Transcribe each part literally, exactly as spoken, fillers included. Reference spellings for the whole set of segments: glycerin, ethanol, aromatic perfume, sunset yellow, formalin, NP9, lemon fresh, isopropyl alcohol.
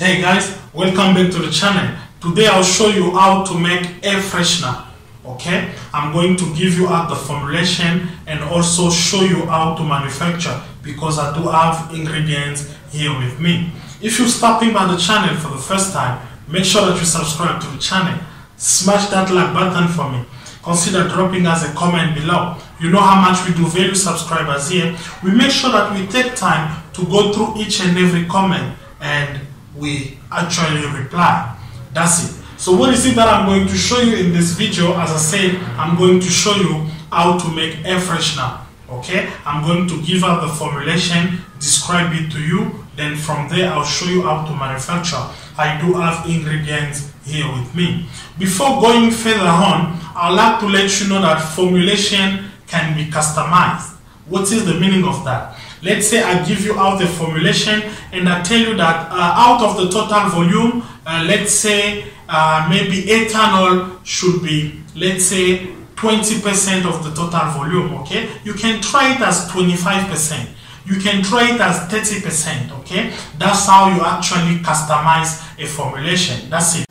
Hey guys, welcome back to the channel. Today I'll show you how to make air freshener. Okay, I'm going to give you out the formulation and also show you how to manufacture, because I do have ingredients here with me. If you're stopping by the channel for the first time, make sure that you subscribe to the channel. Smash that like button for me. Consider dropping us a comment below. You know how much we do value subscribers here. We make sure that we take time to go through each and every comment and we actually reply. That's it. So what is it that I'm going to show you in this video? As I said, I'm going to show you how to make air freshener. Okay, I'm going to give out the formulation, describe it to you, then from there I'll show you how to manufacture. I do have ingredients here with me. Before going further on, I'd like to let you know that formulation can be customized. What is the meaning of that? Let's say I give you out the formulation and I tell you that uh, out of the total volume, uh, let's say uh, maybe ethanol should be, let's say, twenty percent of the total volume. Okay, you can try it as twenty-five percent. You can try it as thirty percent. Okay, that's how you actually customize a formulation. That's it.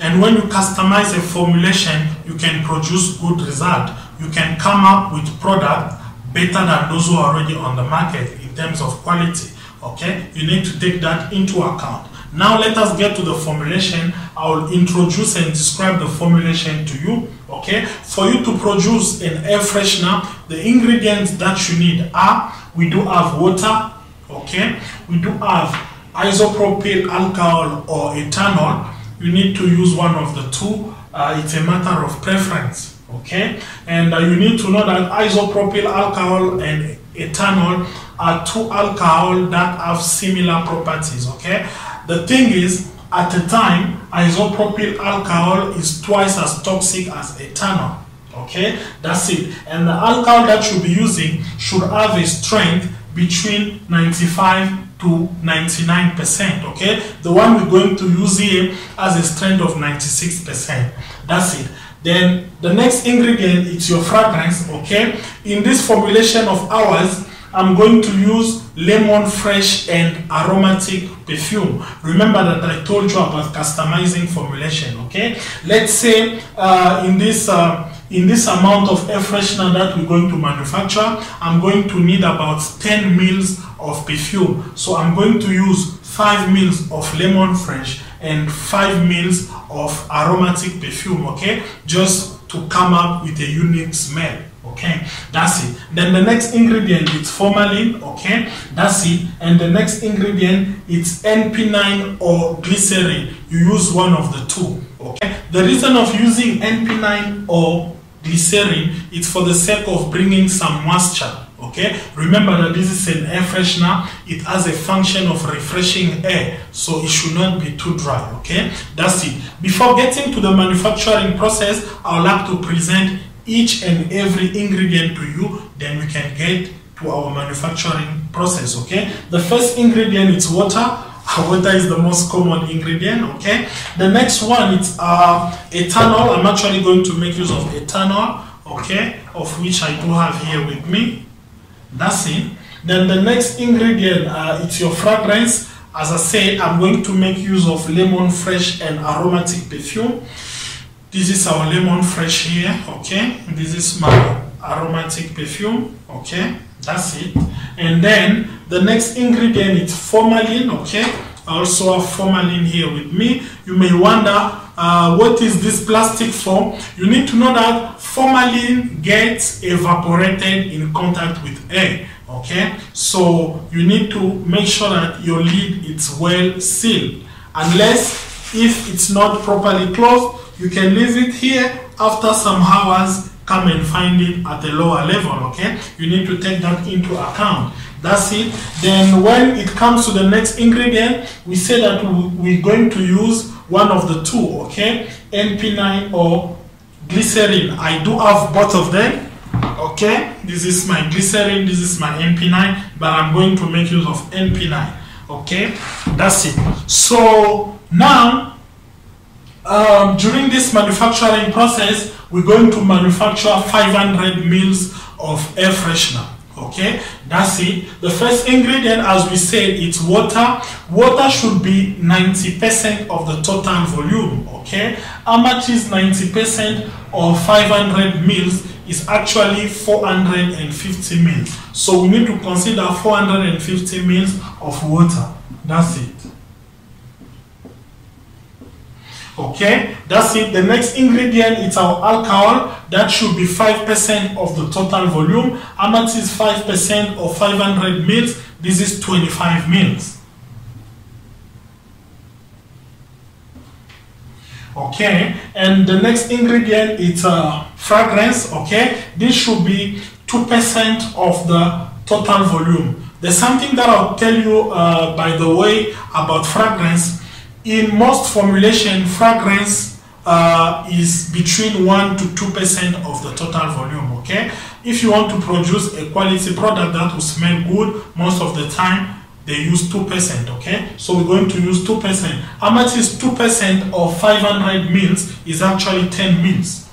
And when you customize a formulation, you can produce good result. You can come up with product better than those who are already on the market in terms of quality. Okay, you need to take that into account. Now let us get to the formulation. I will introduce and describe the formulation to you. Okay, for you to produce an air freshener, the ingredients that you need are, we do have water, okay, we do have isopropyl alcohol or ethanol. You need to use one of the two, uh, it's a matter of preference. Okay, and uh, you need to know that isopropyl alcohol and ethanol are two alcohols that have similar properties. Okay, the thing is, at the time, isopropyl alcohol is twice as toxic as ethanol. Okay, that's it. And the alcohol that you'll be using should have a strength between ninety-five to ninety-nine percent. Okay, the one we're going to use here has a strength of ninety-six percent. That's it. Then the next ingredient is your fragrance. Okay, in this formulation of ours, I'm going to use lemon fresh and aromatic perfume. Remember that I told you about customizing formulation. Okay, let's say uh, in this uh, in this amount of air freshener that we're going to manufacture, I'm going to need about ten mils of perfume. So I'm going to use five mils of lemon fresh and five mils of aromatic perfume, okay, just to come up with a unique smell. Okay, that's it. Then the next ingredient is formalin. Okay, that's it. And the next ingredient is N P nine or glycerin. You use one of the two. Okay, the reason of using N P nine or glycerin is for the sake of bringing some moisture. Okay, remember that this is an air freshener. It has a function of refreshing air, so it should not be too dry. Okay, that's it. Before getting to the manufacturing process, I would like to present each and every ingredient to you, then we can get to our manufacturing process. Okay, the first ingredient is water. Water is the most common ingredient. Okay, the next one is uh, ethanol. I'm actually going to make use of ethanol, okay, of which I do have here with me. That's it. Then the next ingredient, uh, it's your fragrance. As I said, I'm going to make use of lemon fresh and aromatic perfume. This is our lemon fresh here, okay. This is my aromatic perfume, okay. That's it. And then the next ingredient is formalin, okay. I also have formalin here with me. You may wonder, uh, what is this plastic for? You need to know that formalin gets evaporated in contact with air, okay. So you need to make sure that your lid is well sealed. Unless if it's not properly closed, you can leave it here. After some hours, come and find it at a lower level, okay. You need to take that into account. That's it. Then when it comes to the next ingredient, we say that we're going to use one of the two, okay, N P nine or glycerin. I do have both of them, okay. This is my glycerin, this is my N P nine, but I'm going to make use of N P nine, okay. That's it. So now um, during this manufacturing process, we're going to manufacture five hundred mils of air freshener. Okay, that's it. The first ingredient, as we said, it's water. Water should be ninety percent of the total volume. Okay, how much is ninety percent or five hundred mils? Is actually four hundred fifty mils. So we need to consider four hundred fifty mils of water. That's it. Okay, that's it. The next ingredient is our alcohol. That should be five percent of the total volume. How much is five percent of five hundred mils? This is twenty-five mils. Okay, and the next ingredient is uh, fragrance. Okay, this should be two percent of the total volume. There's something that I'll tell you, uh, by the way, about fragrance. In most formulation, fragrance uh, is between one to two percent of the total volume. Okay, if you want to produce a quality product that will smell good, most of the time they use two percent. Okay, so we're going to use two percent. How much is two percent of five hundred mils? Is actually ten mils.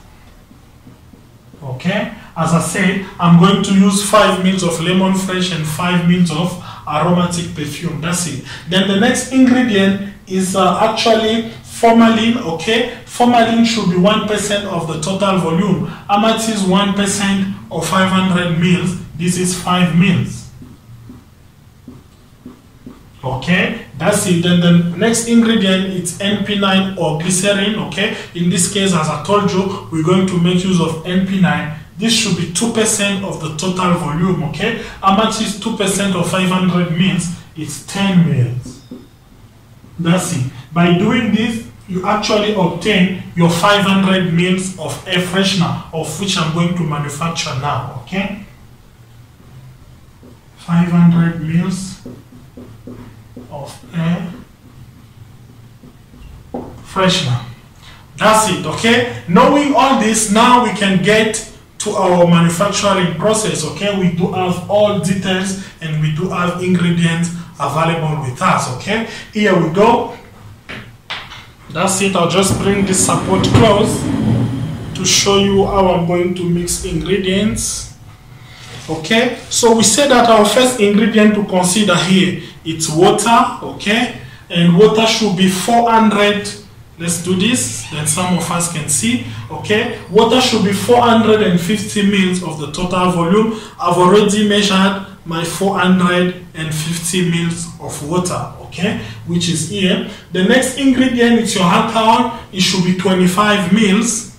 Okay, as I said, I'm going to use five mils of lemon fresh and five mils of aromatic perfume. That's it. Then the next ingredient is uh, actually formalin. Okay, formalin should be one percent of the total volume. How much is one percent of five hundred mils? This is five mils. Okay, that's it. Then the next ingredient is N P nine or glycerin. Okay, in this case, as I told you, we're going to make use of N P nine. This should be two percent of the total volume. Okay, how much is two percent of five hundred mils? It's ten mils. That's it. By doing this, you actually obtain your five hundred mils of air freshener, of which I'm going to manufacture now. Okay, five hundred mils of air freshener. That's it. Okay, knowing all this, now we can get to our manufacturing process. Okay, we do have all details and we do have ingredients available with us. Okay, here we go. That's it. I'll just bring this support close to show you how I'm going to mix ingredients. Okay, so we said that our first ingredient to consider here, it's water. Okay, and water should be four hundred. Let's do this, then some of us can see. Okay, water should be four hundred fifty mils of the total volume. I've already measured my four hundred fifty mils of water. Okay, which is here. The next ingredient is your alcohol. It should be twenty-five mils.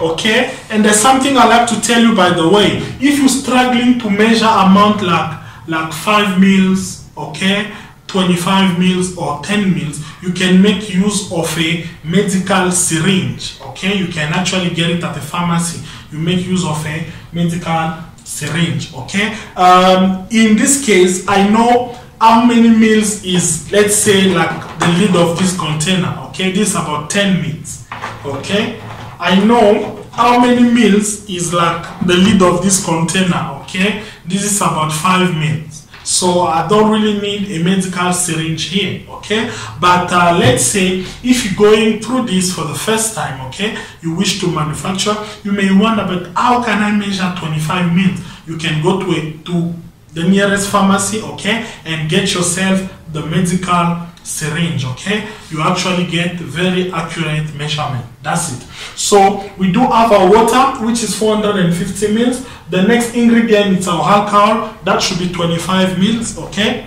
Okay, and there's something I like to tell you, by the way. If you're struggling to measure amount like like five mils, okay, twenty-five mils or ten mils, you can make use of a medical syringe. Okay, you can actually get it at the pharmacy. You make use of a medical syringe. Okay, um, in this case, I know how many mils is, let's say, like the lid of this container. Okay, this is about ten mils. Okay, I know how many mils is like the lid of this container. Okay, this is about five mils. So I don't really need a medical syringe here. Okay, but uh, let's say if you're going through this for the first time, okay, you wish to manufacture, you may wonder, but how can I measure twenty-five mils? You can go to a, to the nearest pharmacy, okay, and get yourself the medical syringe. Okay, you actually get very accurate measurement. That's it. So we do have our water, which is four hundred fifty mils. The next ingredient is our alcohol. That should be twenty-five mils. Okay,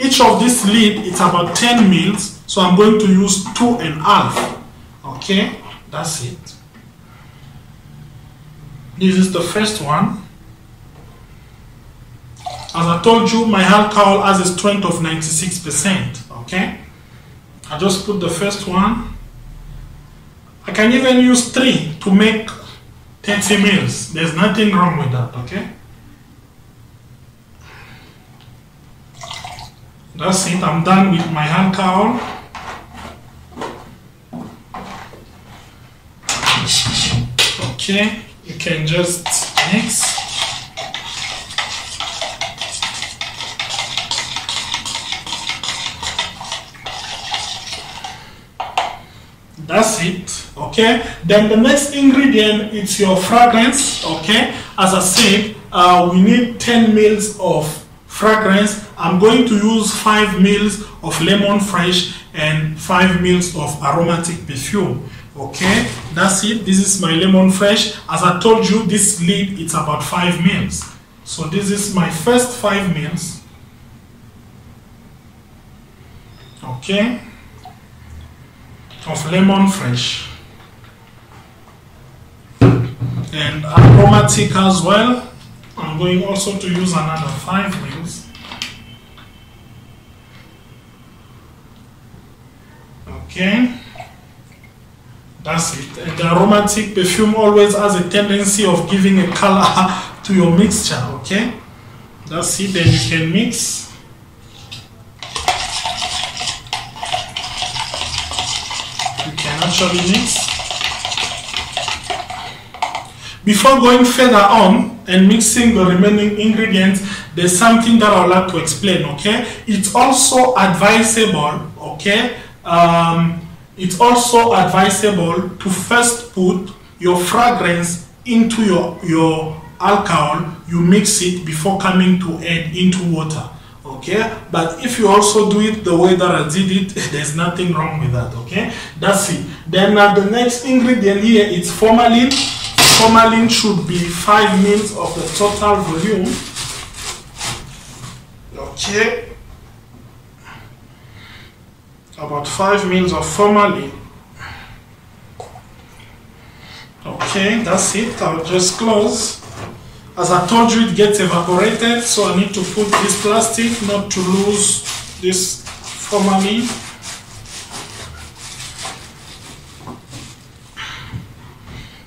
each of this lid it's about ten mils, so I'm going to use two and a half. Okay, that's it. This is the first one. As I told you, my alcohol has a strength of ninety-six percent. Okay, I just put the first one. I can even use three to make thirty mils. There's nothing wrong with that. Okay, that's it. I'm done with my alcohol. Okay, you can just mix. That's it. Okay, then the next ingredient is your fragrance. Okay, as I said, uh, we need ten mils of fragrance. I'm going to use five mils of lemon fresh and five mils of aromatic perfume. Okay, that's it. This is my lemon fresh. As I told you, this lead, it's about five mils. So this is my first five mils. Okay, of lemon fresh and aromatic as well. I'm going also to use another five mils. Okay, that's it. And the aromatic perfume always has a tendency of giving a color to your mixture. Okay, that's it. Then you can mix. You can actually mix. Before going further on and mixing the remaining ingredients, there's something that I would like to explain. Okay, it's also advisable. Okay, um, it's also advisable to first put your fragrance into your your alcohol. You mix it before coming to add into water. Okay, but if you also do it the way that I did it, there's nothing wrong with that. Okay, that's it. Then uh, the next ingredient here is formalin. Formalin should be five mils of the total volume. Okay, about five mils of formalin. Okay, that's it. I'll just close. As I told you, it gets evaporated, so I need to put this plastic not to lose this formalin.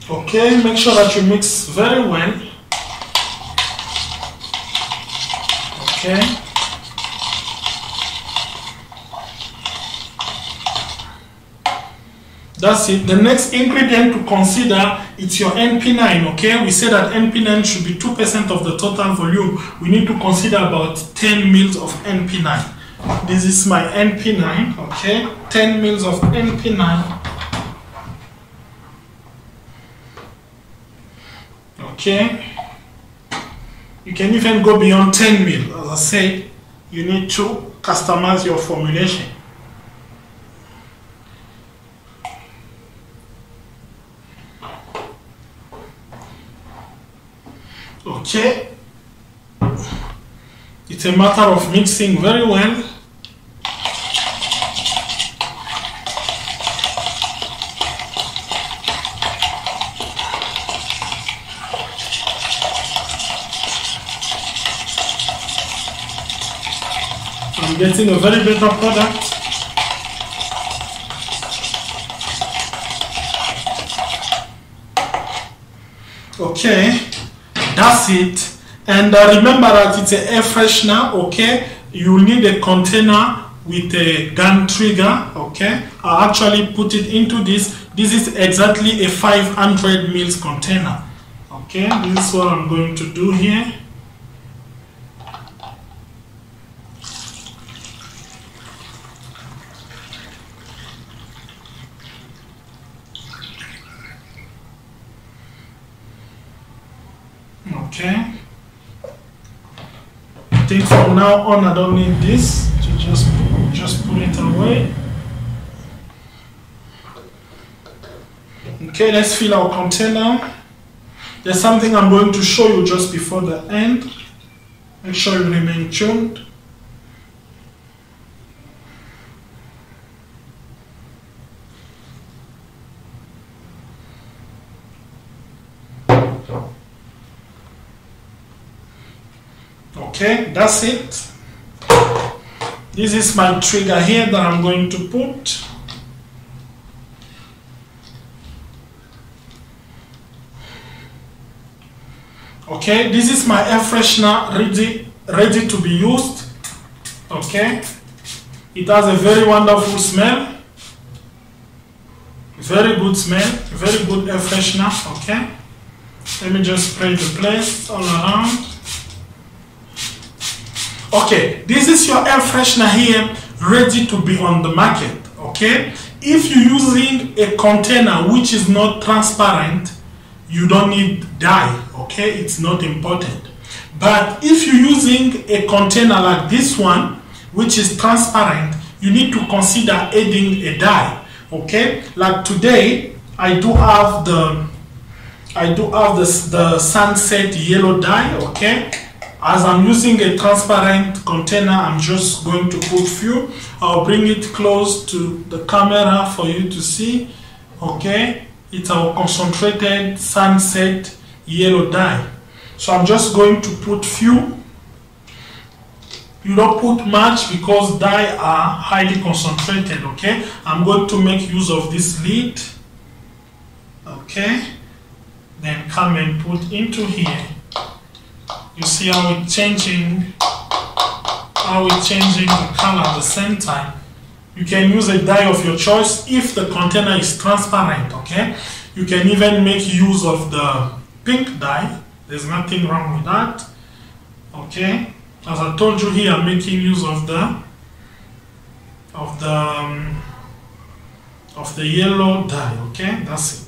Okay, make sure that you mix very well. Okay. That's it. The next ingredient to consider, it's your N P nine, okay? We say that N P nine should be two percent of the total volume. We need to consider about ten mils of N P nine. This is my N P nine, okay? ten mils of N P nine. Okay, you can even go beyond ten mil. As I said, you need to customize your formulation. Okay, it's a matter of mixing very well. I'm getting a very better product. Okay, that's it. And uh, remember that it's an air freshener. Okay, you need a container with a gun trigger. Okay, I actually put it into this. This is exactly a five hundred mils container. Okay, this is what I'm going to do here. Okay, I think from now on I don't need this, so just, just put it away. Okay, let's fill our container. There's something I'm going to show you just before the end. Make sure you remain tuned. Okay, that's it. This is my trigger here that I'm going to put. Okay, this is my air freshener ready, ready to be used. Okay, it has a very wonderful smell. Very good smell, very good air freshener. Okay, let me just spray the place all around. Okay, this is your air freshener here, ready to be on the market. Okay, if you're using a container which is not transparent, you don't need dye. Okay, it's not important. But if you're using a container like this one, which is transparent, you need to consider adding a dye. Okay, like today I do have the I do have the, the sunset yellow dye. Okay, as I'm using a transparent container, I'm just going to put few. I'll bring it close to the camera for you to see. Okay, it's our concentrated sunset yellow dye. So I'm just going to put few. You don't put much because dye are highly concentrated. Okay, I'm going to make use of this lid. Okay, then come and put into here. You see how it's changing, how it's changing the color at the same time. You can use a dye of your choice if the container is transparent. Okay, you can even make use of the pink dye. There's nothing wrong with that. Okay, as I told you here, I'm making use of the of the um, of the yellow dye. Okay, that's it.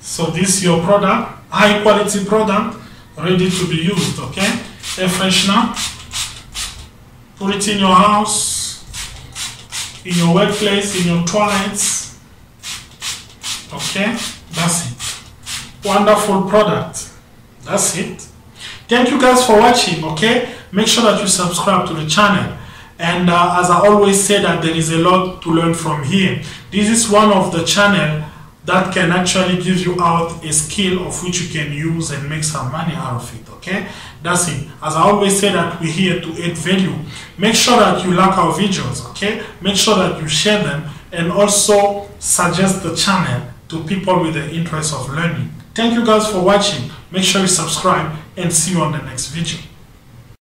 So this is your product, high quality product, ready to be used. Okay, air freshener. Put it in your house, in your workplace, in your toilets. Okay, that's it. Wonderful product. That's it. Thank you guys for watching. Okay, make sure that you subscribe to the channel, and uh, as I always say, that there is a lot to learn from here. This is one of the channel that can actually give you out a skill of which you can use and make some money out of it. Okay, that's it. As I always say, that we're here to add value. Make sure that you like our videos. Okay, make sure that you share them, and also suggest the channel to people with the interest of learning. Thank you guys for watching. Make sure you subscribe, and see you on the next video.